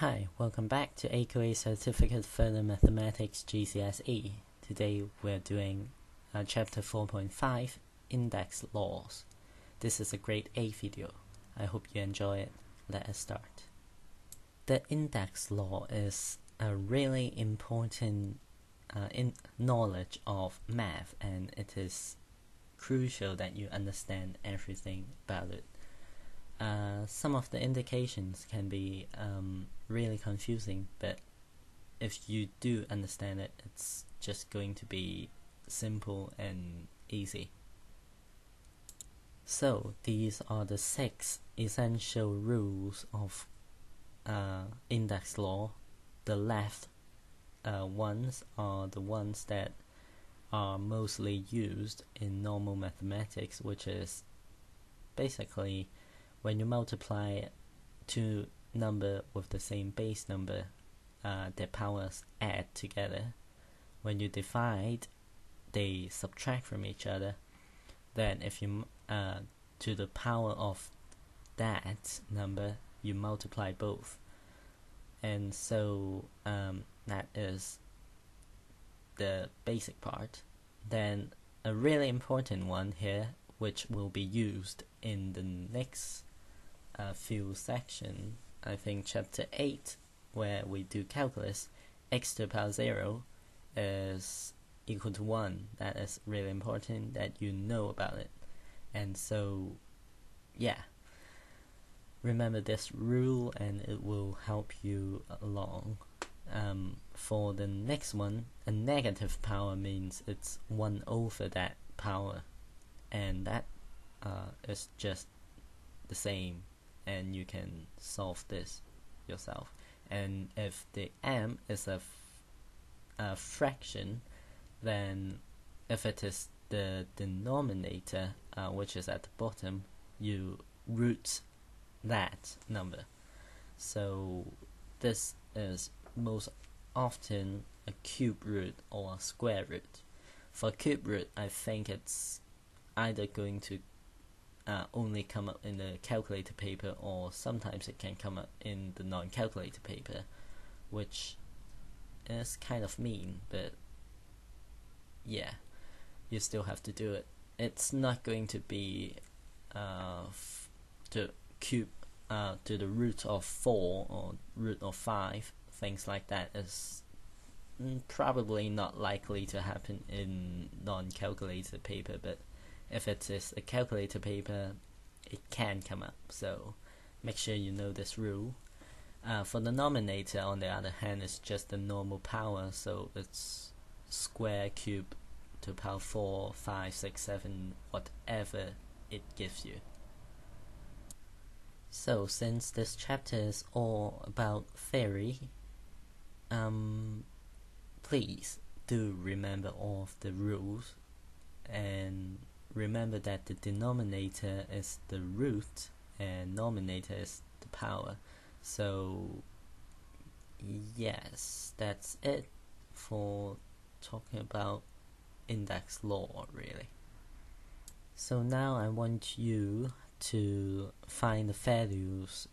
Hi, welcome back to AQA Certificate Further Mathematics GCSE. Today we're doing Chapter 4.5, Index Laws. This is a Grade A video. I hope you enjoy it. Let us start. The index law is a really important knowledge of math, and it is crucial that you understand everything about it. Some of the indications can be really confusing, but if you do understand it, it's just going to be simple and easy. So these are the 6 essential rules of index law. The left ones are the ones that are mostly used in normal mathematics, which is basically when you multiply two numbers with the same base number, their powers add together. When you divide, they subtract from each other. Then if you to the power of that number, you multiply both. And so that is the basic part. Then a really important one here, which will be used in the next few sections, I think chapter 8, where we do calculus, x to the power 0 is equal to 1. That is really important that you know about it. And so, yeah, remember this rule and it will help you along. For the next one, a negative power means it's 1 over that power, and that is just the same, and you can solve this yourself. And if the m is a fraction, then if it is the denominator, which is at the bottom, you root that number. So this is most often a cube root or a square root. For cube root, I think it's either going to only come up in the calculator paper, or sometimes it can come up in the non-calculator paper, which is kind of mean, but yeah, you still have to do it. It's not going to be the cube to the root of 4 or root of 5, things like that is probably not likely to happen in non-calculator paper, but if it is a calculator paper, it can come up, so make sure you know this rule. For the denominator, on the other hand, it's just the normal power, so it's square, cube, to the power 4, 5, 6, 7, whatever it gives you. So since this chapter is all about theory, please do remember all of the rules, and remember that the denominator is the root and numerator is the power. So yes, that's it for talking about index law, really. So now I want you to find the values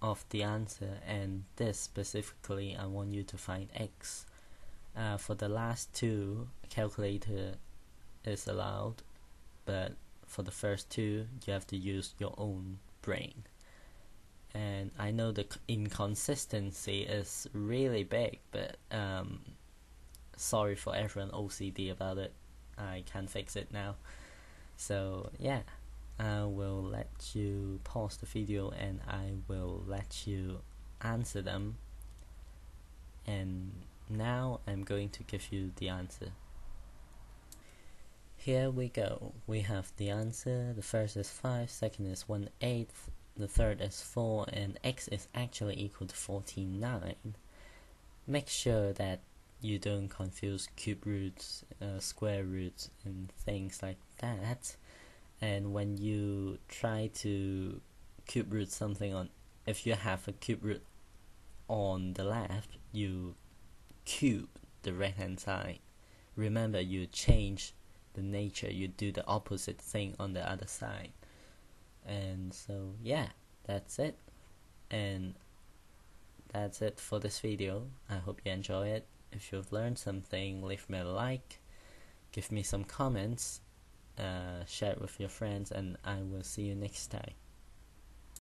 of the answer, and this specifically I want you to find x. For the last two, calculator is allowed, but for the first two, you have to use your own brain. And I know the inconsistency is really big, but sorry for everyone OCD about it. I can't fix it now. So yeah, I will let you pause the video and I will let you answer them. And now I'm going to give you the answer. Here we go. We have the answer. The first is 5, second is 1/8, the third is 4, and x is actually equal to 49. Make sure that you don't confuse cube roots, square roots, and things like that. And when you try to cube root something on, if you have a cube root on the left, you cube the right hand side. Remember, you change the nature, you do the opposite thing on the other side. And so yeah, that's it, and that's it for this video. I hope you enjoy it. If you've learned something, leave me a like, give me some comments, share it with your friends, and I will see you next time.